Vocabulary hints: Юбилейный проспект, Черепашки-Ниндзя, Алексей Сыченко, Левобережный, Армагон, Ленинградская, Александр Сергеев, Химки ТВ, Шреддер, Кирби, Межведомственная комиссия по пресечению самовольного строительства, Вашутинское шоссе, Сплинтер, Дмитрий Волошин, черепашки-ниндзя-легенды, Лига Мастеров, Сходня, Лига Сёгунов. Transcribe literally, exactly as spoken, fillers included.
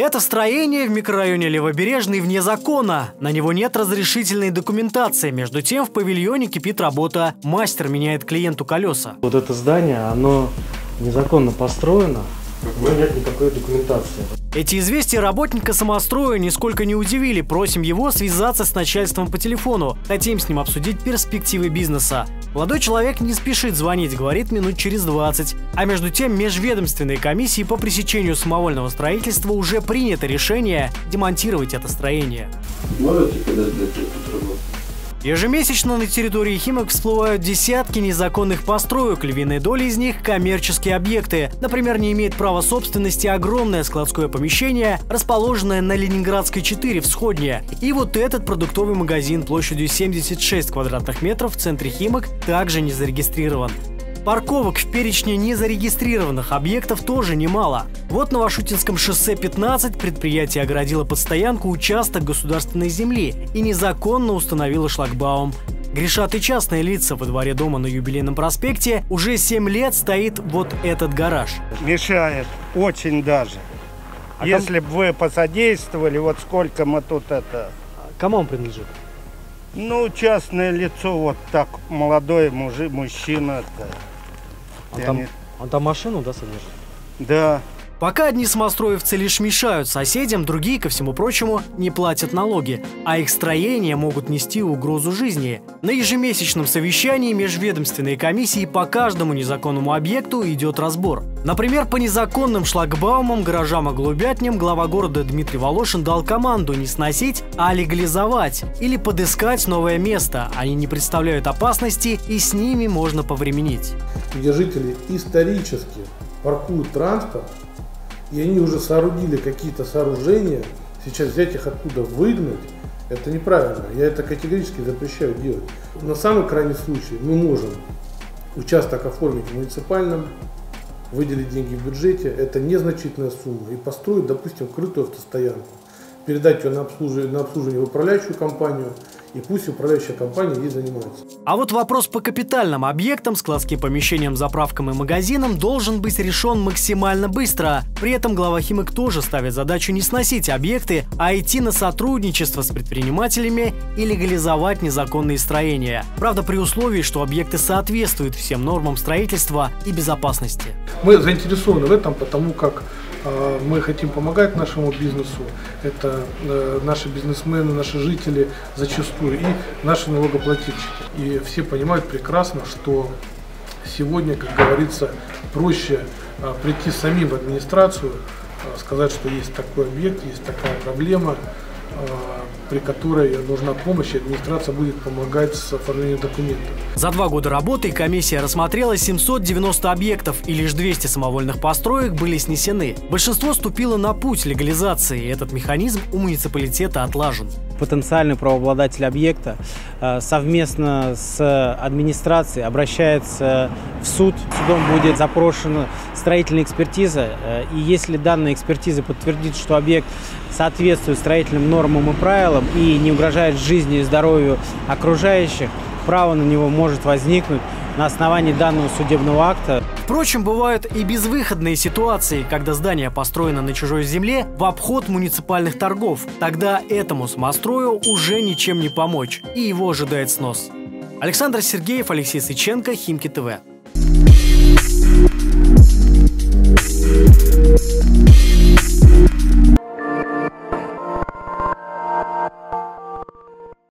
Это строение в микрорайоне Левобережный вне закона. На него нет разрешительной документации. Между тем в павильоне кипит работа. Мастер меняет клиенту колеса. Вот это здание, оно незаконно построено. Но нет никакой документации. Эти известия работника самостроя нисколько не удивили. Просим его связаться с начальством по телефону. Хотим с ним обсудить перспективы бизнеса. Молодой человек не спешит звонить, говорит, минут через двадцать. А между тем межведомственной комиссии по пресечению самовольного строительства уже принято решение демонтировать это строение. Можете подождать эту работу? Ежемесячно на территории Химок всплывают десятки незаконных построек, львиная доля из них – коммерческие объекты. Например, не имеет права собственности огромное складское помещение, расположенное на Ленинградской четыре в Сходне. И вот этот продуктовый магазин площадью семьдесят шесть квадратных метров в центре Химок также не зарегистрирован. Парковок в перечне незарегистрированных объектов тоже немало. Вот на Вашутинском шоссе пятнадцать предприятие оградило под стоянку участок государственной земли и незаконно установило шлагбаум. Грешат и частные лица. Во дворе дома на Юбилейном проспекте уже семь лет стоит вот этот гараж. Мешает, очень даже. А если бы вы посодействовали, вот сколько мы тут это... Кому он принадлежит? Ну, частное лицо, вот так, молодой мужик, мужчина. Он там, не... он там машину, да, содержит? Да. Пока одни самостроевцы лишь мешают соседям, другие, ко всему прочему, не платят налоги. А их строения могут нести угрозу жизни. На ежемесячном совещании межведомственной комиссии по каждому незаконному объекту идет разбор. Например, по незаконным шлагбаумам, гаражам и голубятням глава города Дмитрий Волошин дал команду не сносить, а легализовать или подыскать новое место. Они не представляют опасности, и с ними можно повременить. Где жители исторически паркуют транспорт, и они уже соорудили какие-то сооружения, сейчас взять их оттуда выгнать, это неправильно. Я это категорически запрещаю делать. На самый крайний случай мы можем участок оформить муниципальным, выделить деньги в бюджете, это незначительная сумма, и построить, допустим, крытую автостоянку, передать ее на обслуживание, на обслуживание в управляющую компанию, и пусть управляющая компания ей занимается. А вот вопрос по капитальным объектам, складским помещениям, заправкам и магазинам должен быть решен максимально быстро. При этом глава Химок тоже ставит задачу не сносить объекты, а идти на сотрудничество с предпринимателями и легализовать незаконные строения. Правда, при условии, что объекты соответствуют всем нормам строительства и безопасности. Мы заинтересованы в этом, потому как мы хотим помогать нашему бизнесу. Это наши бизнесмены, наши жители зачастую и наши налогоплательщики. И все понимают прекрасно, что сегодня, как говорится, проще прийти самим в администрацию, сказать, что есть такой объект, есть такая проблема, при которой нужна помощь, и администрация будет помогать с оформлением документов. За два года работы комиссия рассмотрела семьсот девяносто объектов, и лишь двести самовольных построек были снесены. Большинство ступило на путь легализации, и этот механизм у муниципалитета отлажен. Потенциальный правообладатель объекта совместно с администрацией обращается в суд. Судом будет запрошена строительная экспертиза, и если данная экспертиза подтвердит, что объект соответствует строительным нормам и правилам и не угрожает жизни и здоровью окружающих, право на него может возникнуть на основании данного судебного акта. Впрочем, бывают и безвыходные ситуации, когда здание построено на чужой земле в обход муниципальных торгов. Тогда этому самострою уже ничем не помочь, и его ожидает снос. Александр Сергеев, Алексей Сыченко, Химки ТВ.